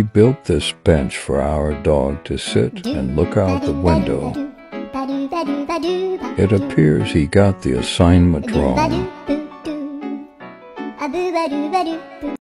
We built this bench for our dog to sit and look out the window. It appears he got the assignment wrong.